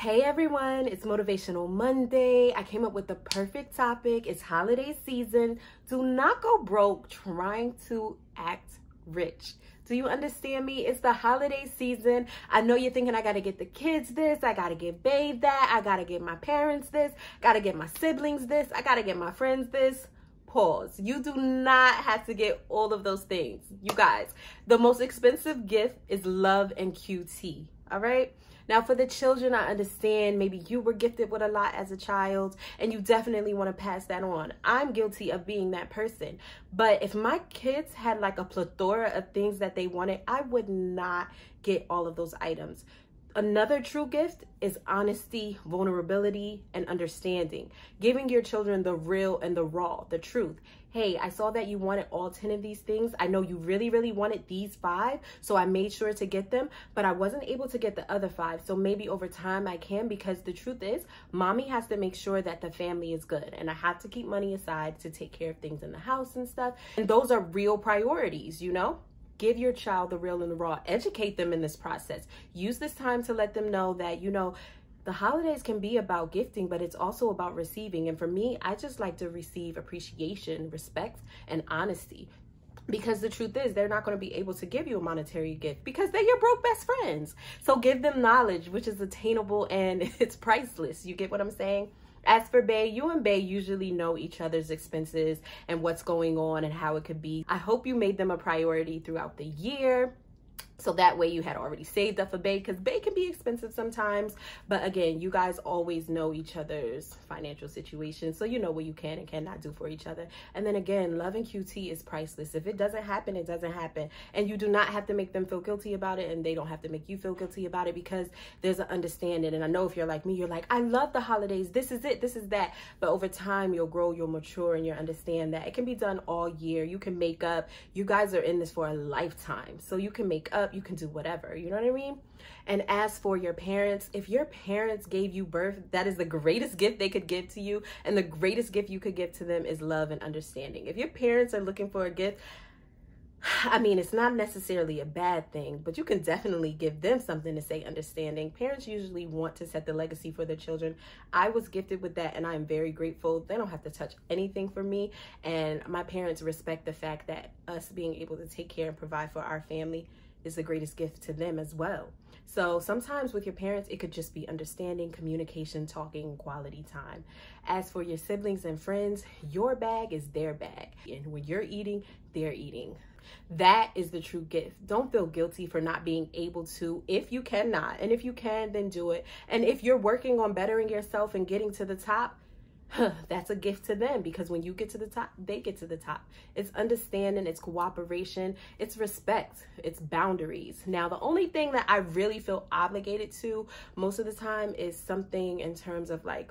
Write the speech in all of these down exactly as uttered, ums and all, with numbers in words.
Hey everyone, it's Motivational Monday. I came up with the perfect topic. It's holiday season. Do not go broke trying to act rich. Do you understand me? It's the holiday season. I know you're thinking I gotta get the kids this, I gotta get babe that, I gotta get my parents this, gotta get my siblings this, I gotta get my friends this. Pause. You do not have to get all of those things. You guys, the most expensive gift is love and Q T, all right? Now for the children, I understand maybe you were gifted with a lot as a child and you definitely want to pass that on. I'm guilty of being that person. But if my kids had like a plethora of things that they wanted, I would not get all of those items. Another true gift is honesty, vulnerability, and understanding. Giving your children the real and the raw, the truth. Hey, I saw that you wanted all ten of these things. I know you really, really wanted these five, so I made sure to get them, but I wasn't able to get the other five. So maybe over time I can, because the truth is, mommy has to make sure that the family is good, and I have to keep money aside to take care of things in the house and stuff. And those are real priorities, you know? Give your child the real and the raw. Educate them in this process. Use this time to let them know that, you know, the holidays can be about gifting, but it's also about receiving. And for me, I just like to receive appreciation, respect, and honesty. Because the truth is, they're not going to be able to give you a monetary gift because they're your broke best friends. So give them knowledge, which is attainable and it's priceless. You get what I'm saying? As for Bae, you and Bae usually know each other's expenses and what's going on and how it could be. I hope you made them a priority throughout the year. So that way you had already saved up for Bae, because Bae can be expensive sometimes. But again, you guys always know each other's financial situation. So you know what you can and cannot do for each other. And then again, love and Q T is priceless. If it doesn't happen, it doesn't happen. And you do not have to make them feel guilty about it, and they don't have to make you feel guilty about it, because there's an understanding. And I know if you're like me, you're like, I love the holidays. This is it. This is that. But over time, you'll grow, you'll mature, and you'll understand that it can be done all year. You can make up. You guys are in this for a lifetime. So you can make up. You can do whatever, you know what I mean? And as for your parents, if your parents gave you birth, that is the greatest gift they could give to you, and the greatest gift you could give to them is love and understanding. If your parents are looking for a gift, I mean, it's not necessarily a bad thing, but you can definitely give them something to say understanding. Parents usually want to set the legacy for their children. I was gifted with that, and I'm very grateful. They don't have to touch anything for me, and my parents respect the fact that us being able to take care and provide for our family is the greatest gift to them as well. So sometimes with your parents, it could just be understanding, communication, talking, quality time. As for your siblings and friends, your bag is their bag. And when you're eating, they're eating. That is the true gift. Don't feel guilty for not being able to if you cannot. And if you can, then do it. And if you're working on bettering yourself and getting to the top, huh, that's a gift to them, because when you get to the top, they get to the top. It's understanding, it's cooperation, it's respect, it's boundaries. Now, the only thing that I really feel obligated to most of the time is something in terms of like,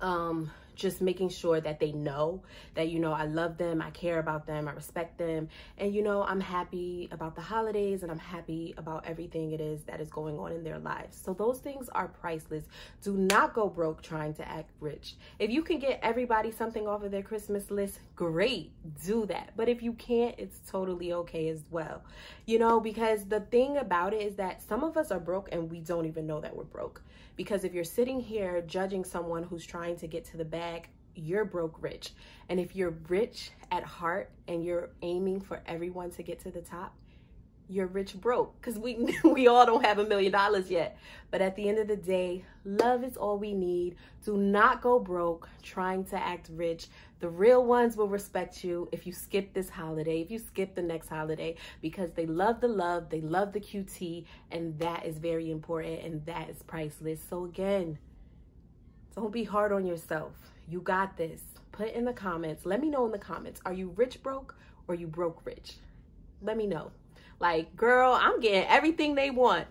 um, just making sure that they know that, you know, I love them, I care about them, I respect them. And, you know, I'm happy about the holidays, and I'm happy about everything it is that is going on in their lives. So those things are priceless. Do not go broke trying to act rich. If you can get everybody something off of their Christmas list, great, do that. But if you can't, it's totally okay as well. You know, because the thing about it is that some of us are broke and we don't even know that we're broke. Because if you're sitting here judging someone who's trying to get to the bag, you're broke rich. And if you're rich at heart and you're aiming for everyone to get to the top, you're rich broke, because we we all don't have a million dollars yet. But at the end of the day, love is all we need. Do not go broke trying to act rich. The real ones will respect you if you skip this holiday, if you skip the next holiday, because they love the love, they love the Q T, and that is very important, and that is priceless. So again, don't be hard on yourself. You got this. Put in the comments. Let me know in the comments. Are you rich broke or you broke rich? Let me know. Like, girl, I'm getting everything they want.